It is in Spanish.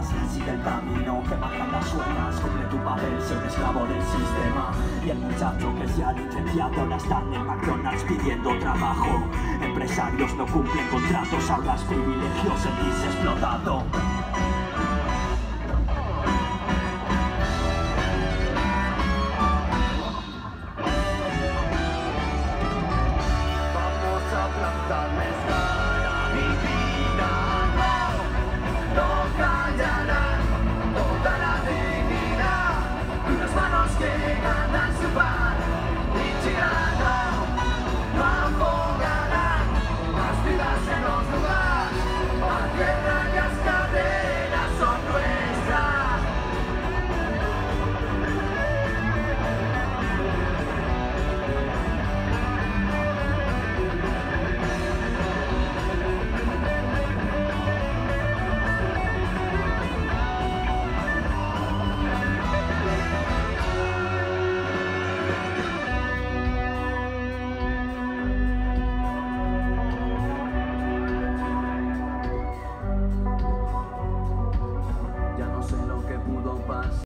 estás, sigue el camino que marca las suenas, cumple tu papel, ser un esclavo del sistema. Y el muchacho que se ha licenciado ahora está en McDonald's pidiendo trabajo. Empresarios no cumplen contratos, hablas privilegios, sentís explotado.